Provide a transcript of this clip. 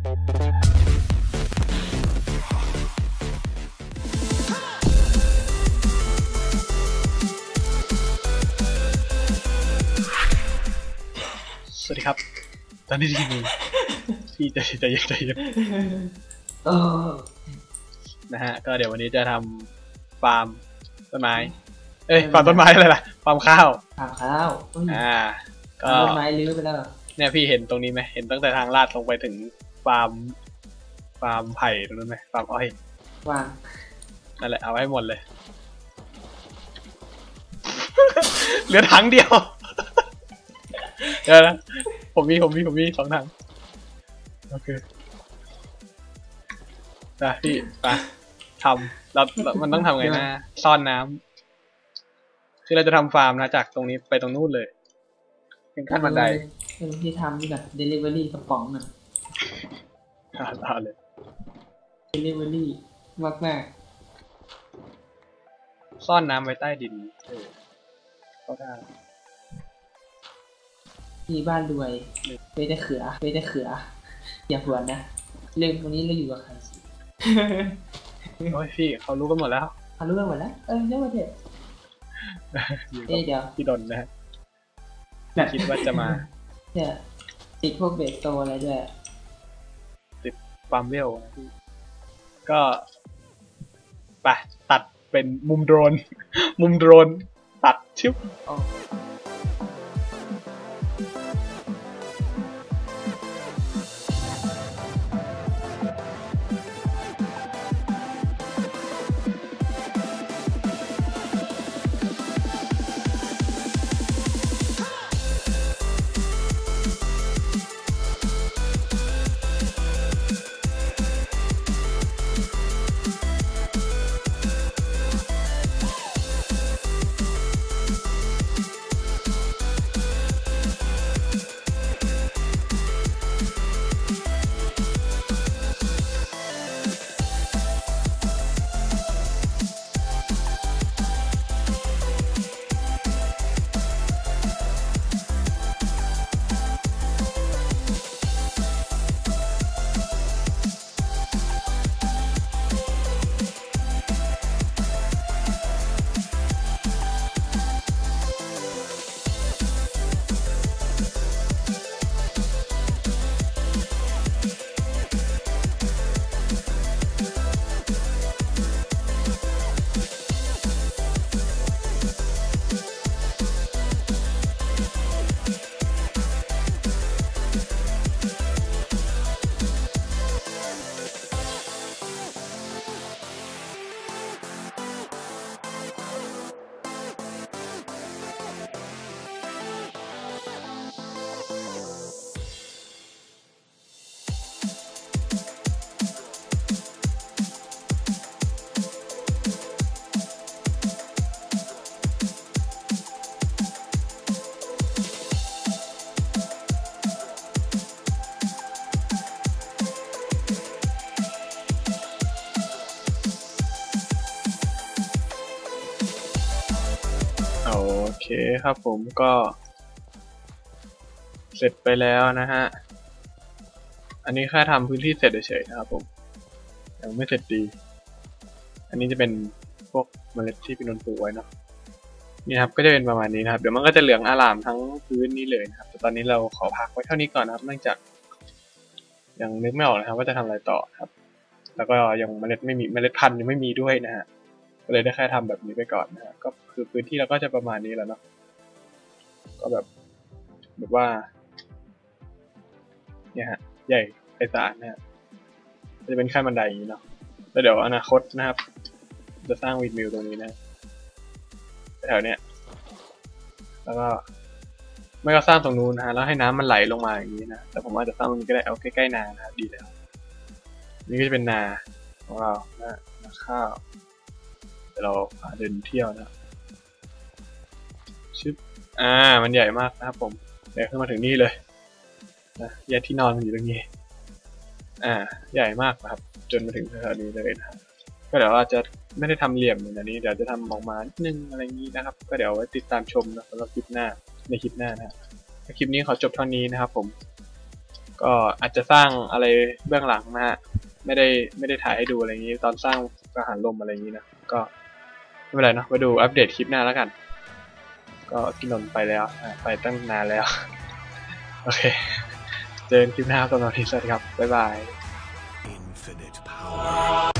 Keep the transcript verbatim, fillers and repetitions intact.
สวัสดีครับตอนนี้ที่นี่พี่ใจใจเย็นใจเย็นนะฮะก็เดี๋ยววันนี้จะทำฟาร์มต้นไม้เอ้ยฟาร์มต้นไม้อะไรล่ะฟาร์มข้าวฟาร์มข้าวอ่าก็ต้นไม้ลื้อไปแล้วเนี่ยพี่เห็นตรงนี้ไหมเห็นตั้งแต่ทางลาดลงไปถึงฟาร์มฟาร์มไผ่ตรงนั้นไหมฟาร์มอ้อยฟาร์มนั่นแหละเอาให้หมดเลยเหลือถังเดียวเดี๋ยวนะผมมีผมมีผมมีสองถังโอเคนะพี่ไปทำเรามันต้องทำไงนะซ่อนน้ำคือเราจะทำฟาร์มนะจากตรงนี้ไปตรงนู้นเลยเป็นขั้นบันไดที่ทำนี่แหละเดลิเวอรี่กระป๋องน่ะอ่าเลยเดลิเวอรี่มากมากซ่อนน้ำไว้ใต้ดินเออก็ได้มีบ้านรวยเว้ยแต่เขือเว้ยแต่เขืออย่าหวนนะเรื่องตรงนี้เราอยู่กับใครโอ้ยพี่เขารู้กันหมดแล้วเขารู้กันหมดแล้วเออเรื่องประเทศเดี๋ยวพี่ดนนะคิดว่าจะมาเนี่ยติดพวกเบสโตอะไรด้วยติดความเร็วก็ไปตัดเป็นมุมโดรนมุมโดรนตัดชิบโอเคครับผมก็เสร็จไปแล้วนะฮะอันนี้แค่ทำพื้นที่เสร็จเฉยๆนะครับผมยังไม่เสร็จดีอันนี้จะเป็นพวกเมล็ดที่พี่นนท์ปลูกไว้เนาะนี่ครับก็จะเป็นประมาณนี้นะครับเดี๋ยวมันก็จะเหลืองอร่ามทั้งพื้นนี้เลยนะครับแต่ตอนนี้เราขอพักไว้เท่านี้ก่อนนะครับเนื่องจากยังนึกไม่ออกนะครับว่าจะทำอะไรต่อครับแล้วก็ยังเมล็ดไม่มีเมล็ดพันธุ์ยังไม่มีด้วยนะฮะเลยได้แค่ทำแบบนี้ไปก่อนนะก็คือพื้นที่เราก็จะประมาณนี้แล้วเนาะก็แบบแบบว่าเนี่ยฮะใหญ่ไพศาลนะฮะจะเป็นขั้นบันไดอย่างนี้เนาะแล้วเดี๋ยวอนาคตนะครับจะสร้างวิดมิลตรงนี้นะแถวเนี้ยแล้วก็ไม่ก็สร้างตรงนู้นนะฮะแล้วให้น้ำมันไหลลงมาอย่างนี้นะแต่ผมอาจจะสร้างตรงนี้ก็ได้เอาใกล้ๆนานะดีแล้วนี่ก็จะเป็นนาของเรานะนาข้าวเราเดินเที่ยวนะชิบอ่ามันใหญ่มากนะครับผมเดี๋ยวขึ้นมาถึงนี่เลยนะแยกที่นอนมันอยู่ตรงนี้อ่าใหญ่มากนะครับจนมาถึงแถวนี้เลยนะก็เดี๋ยวอาจจะไม่ได้ทำเหลี่ยมเหมือนอันนี้เดี๋ยวจะทำออกมานิดนึงอะไรงี้นะครับก็เดี๋ยวไว้ติดตามชมนะสำหรับคลิปหน้าในคลิปหน้านะคลิปนี้ขอจบเท่านี้นะครับผม ก็อาจจะสร้างอะไรเบื้องหลังนะฮะไม่ได้ไม่ได้ถ่ายให้ดูอะไรอย่างนี้ตอนสร้างกังหันลมอะไรอย่างนี้นะก็ไม่เป็นไรเนาะไปดูอัปเดตคลิปหน้าแล้วกันก็กินนนไปแล้วไปตั้งนานแล้วโอเคเจอกันคลิปหน้าตอนนี้สวัสดีครับบ๊ายบาย